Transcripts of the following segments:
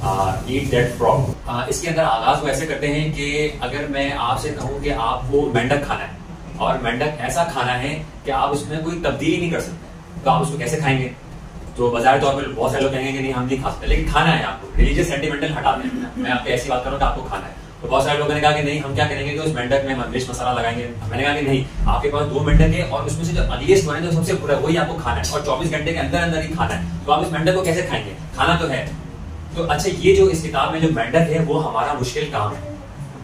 eat that frog. इसके अंदर आगाज वो ऐसे करते हैं कि अगर मैं आपसे कहूँ कि आपको मेंढक खाना है और मेंढक ऐसा खाना है कि आप उसमें कोई तब्दीली नहीं कर सकते, तो आप उसको कैसे खाएंगे? तो बाजार तौर पर बहुत सारे लोग कहेंगे कि नहीं हम नहीं खा सकते, लेकिन खाना है आपको, रिलीजियस सेंटिमेंटल हटा दें, मैं आपको ऐसी बात करूँ कि आपको खाना है। तो बहुत सारे लोगों ने कहा कि नहीं हम क्या करेंगे कि उस मेंढक में मिर्च मसाला लगाएंगे। मैंने कहा कि नहीं, आपके पास दो मेंढक है और उसमें से जो अगेस्ट बने जो सबसे बुरा वही आपको खाना है और 24 घंटे के अंदर अंदर ही खाना है, तो आप इस मेंढक को कैसे खाएंगे? खाना तो है। तो अच्छा, ये जो इस किताब में जो मेंढक है वो हमारा मुश्किल काम है।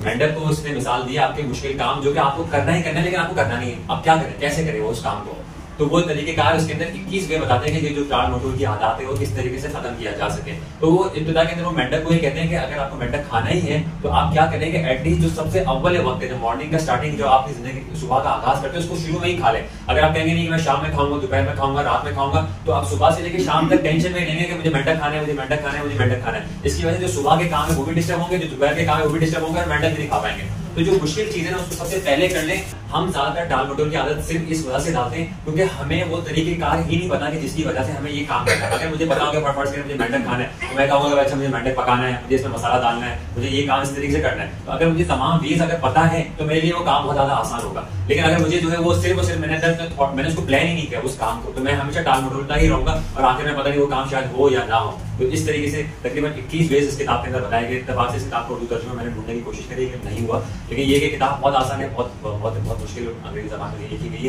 मेंढक को उसने मिसाल दी आपके मुश्किल काम जो कि आपको करना ही करना है लेकिन आपको करना नहीं है, आप क्या करें, कैसे करें वो उस काम को? तो वो तरीकेकार उसके अंदर 21 वे बताते हैं कि जो चार मटोर की आदत है वो किस तरीके से खत्म किया जा सके। तो वो इब्तिदा के अंदर वो मेंढक को ये कहते हैं कि अगर आपको मेंढक खाना ही है तो आप क्या करेंगे, एटलीस्ट जो सबसे अव्वल वक्त है, जो मॉर्निंग का स्टार्टिंग, जो आपकी जिंदगी सुबह का आगाज करते हैं, उसको शुरू में ही खा ले। अगर आप कहेंगे नहीं मैं शाम में खाऊंगा, दोपहर में खाऊंगा, रात में खाऊंगा, तो आप सुबह से लेकर शाम तक टेंशन में रहेंगे कि मुझे मेंढक खाना है, मुझे मेंढक खाना है, मुझे मेंढक खाना है। इसकी वजह से जो सुबह के काम है वो भी डिस्टर्ब होंगे, जो दोपहर के काम है वो भी डिस्टर्ब होंगे और मेंढक भी नहीं खा पाएंगे। तो जो मुश्किल चीज है ना उसको सबसे पहले कर लें। हम ज्यादातर टाल मटोल की आदत सिर्फ इस वजह से डालते हैं क्योंकि हमें वो तरीकेकार ही नहीं पता कि जिसकी वजह से हमें ये काम करना है। अगर मुझे पता होगा फटाफट से मुझे मेंढक खाना है तो मैं कहूँगा अच्छा मुझे मेंढक पकाना है, मुझे इसमें मसाला डालना है, मुझे ये काम इस तरीके से करना है। तो अगर मुझे तमाम वेज अगर पता है तो मेरे लिए वो काम बहुत ज्यादा आसान होगा। लेकिन अगर मुझे जो है वो सिर्फ और सिर्फ मैंने उसको प्लान ही नहीं किया उस काम को, तो मैं हमेशा टाल मटोलता ही रहूंगा और आखिर में पता नहीं वो काम शायद हो या ना हो। तो इस तरीके से तकरीबन 21 वेज इस किताब के अंदर बताए गए। तब आपसे इस किताब को उर्दू तर्जुमा मैंने ढूंढने की कोशिश करी कि नहीं हुआ, लेकिन ये कि किताब बहुत आसान है, बहुत बहुत बहुत मुश्किल अंग्रेजी जबान में लिखी गई है।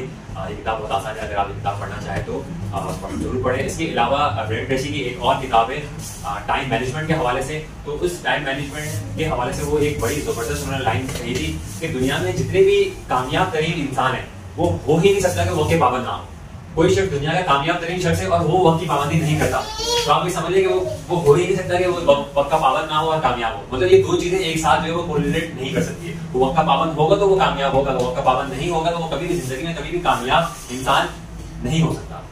ये किताब बहुत आसान है, अगर आप ये किताब पढ़ना चाहें तो जरूर पढ़ें। इसके अलावा ब्रेन ट्रेसी की एक और किताब है टाइम मैनेजमेंट के हवाले से। तो उस टाइम मैनेजमेंट के हवाले से वो एक बड़ी ज़बरदस्त उन्होंने लाइन कही थी कि दुनिया में जितने भी कामयाब तरीन इंसान हैं वो हो ही नहीं सकता कि वक्त के पाबंद ना हो। कोई शख्स दुनिया का कामयाब तरीन शख्स है और वो वक्त की पाबंदी नहीं करता, तो आप ये समझ लें कि वो हो ही नहीं सकता कि वो वक्त का पाबंद ना हो और कामयाब हो। मतलब ये दो चीजें एक साथ जो है वो कोरिलेट नहीं कर सकती है। वो वक्त का पाबंद होगा तो वो कामयाब होगा, वक्त का पाबंद नहीं होगा तो वो कभी भी जिंदगी में कभी भी कामयाब इंसान नहीं हो सकता।